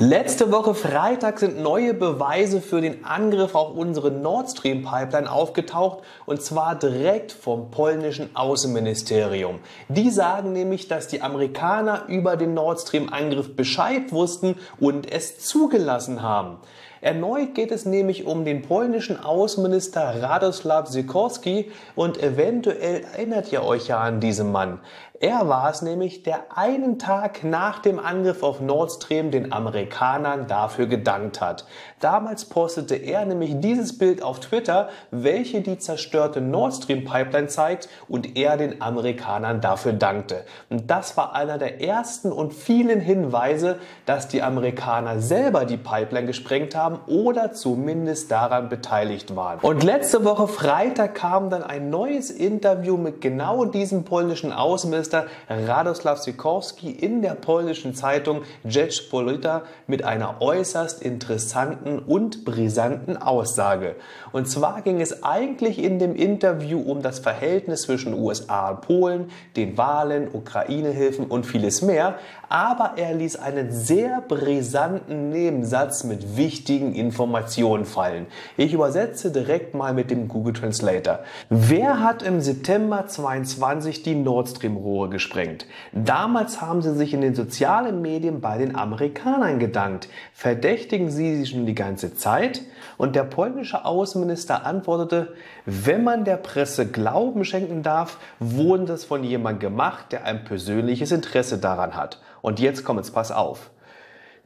Letzte Woche Freitag sind neue Beweise für den Angriff auf unsere Nord Stream Pipeline aufgetaucht, und zwar direkt vom polnischen Außenministerium. Die sagen nämlich, dass die Amerikaner über den Nord Stream Angriff Bescheid wussten und es zugelassen haben. Erneut geht es nämlich um den polnischen Außenminister Radoslaw Sikorski, und eventuell erinnert ihr euch ja an diesen Mann. Er war es nämlich, der einen Tag nach dem Angriff auf Nord Stream den Amerikanern dafür gedankt hat. Damals postete er nämlich dieses Bild auf Twitter, welches die zerstörte Nord Stream Pipeline zeigt, und er den Amerikanern dafür dankte. Und das war einer der ersten und vielen Hinweise, dass die Amerikaner selber die Pipeline gesprengt haben oder zumindest daran beteiligt waren. Und letzte Woche Freitag kam dann ein neues Interview mit genau diesem polnischen Außenminister Radoslaw Sikorski in der polnischen Zeitung Rzeczpospolita mit einer äußerst interessanten und brisanten Aussage. Und zwar ging es eigentlich in dem Interview um das Verhältnis zwischen USA und Polen, den Wahlen, Ukraine-Hilfen und vieles mehr, aber er ließ einen sehr brisanten Nebensatz mit wichtigen Informationen fallen. Ich übersetze direkt mal mit dem Google Translator. Wer hat im September 22 die Nord Stream Rohre gesprengt? Damals haben sie sich in den sozialen Medien bei den Amerikanern gedankt. Verdächtigen sie sie schon die ganze Zeit? Und der polnische Außenminister antwortete, wenn man der Presse Glauben schenken darf, wurde das von jemandem gemacht, der ein persönliches Interesse daran hat. Und jetzt kommt's, pass auf.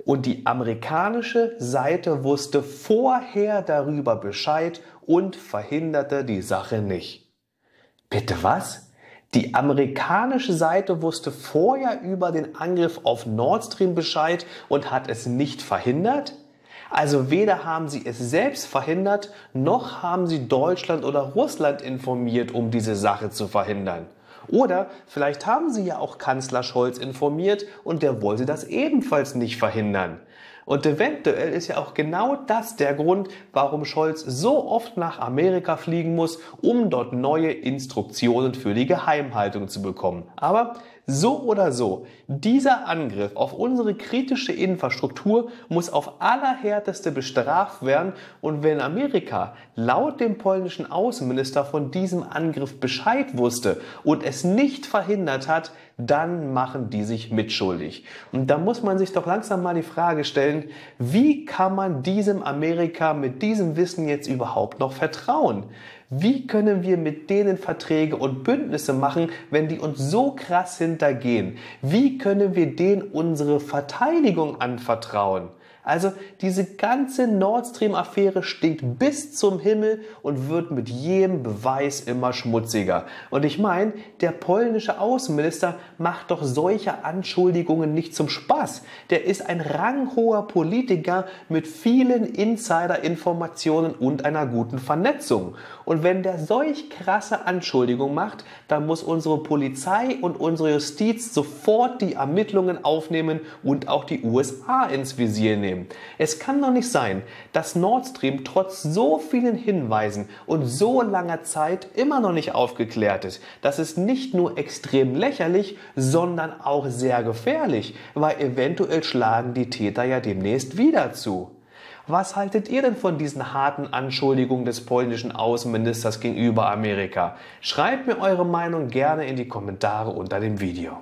Und die amerikanische Seite wusste vorher darüber Bescheid und verhinderte die Sache nicht. Bitte was? Die amerikanische Seite wusste vorher über den Angriff auf Nord Stream Bescheid und hat es nicht verhindert? Also weder haben sie es selbst verhindert, noch haben sie Deutschland oder Russland informiert, um diese Sache zu verhindern. Oder vielleicht haben sie ja auch Kanzler Scholz informiert und der wollte das ebenfalls nicht verhindern. Und eventuell ist ja auch genau das der Grund, warum Scholz so oft nach Amerika fliegen muss, um dort neue Instruktionen für die Geheimhaltung zu bekommen. Aber so oder so, dieser Angriff auf unsere kritische Infrastruktur muss auf allerhärteste bestraft werden, und wenn Amerika laut dem polnischen Außenminister von diesem Angriff Bescheid wusste und es nicht verhindert hat, dann machen die sich mitschuldig. Und da muss man sich doch langsam mal die Frage stellen, wie kann man diesem Amerika mit diesem Wissen jetzt überhaupt noch vertrauen? Wie können wir mit denen Verträge und Bündnisse machen, wenn die uns so krass hintergehen? Wie können wir denen unsere Verteidigung anvertrauen? Also diese ganze Nord Stream-Affäre stinkt bis zum Himmel und wird mit jedem Beweis immer schmutziger. Und ich meine, der polnische Außenminister macht doch solche Anschuldigungen nicht zum Spaß. Der ist ein ranghoher Politiker mit vielen Insider-Informationen und einer guten Vernetzung. Und wenn der solch krasse Anschuldigungen macht, dann muss unsere Polizei und unsere Justiz sofort die Ermittlungen aufnehmen und auch die USA ins Visier nehmen. Es kann doch nicht sein, dass Nord Stream trotz so vielen Hinweisen und so langer Zeit immer noch nicht aufgeklärt ist. Das ist nicht nur extrem lächerlich, sondern auch sehr gefährlich, weil eventuell schlagen die Täter ja demnächst wieder zu. Was haltet ihr denn von diesen harten Anschuldigungen des polnischen Außenministers gegenüber Amerika? Schreibt mir eure Meinung gerne in die Kommentare unter dem Video.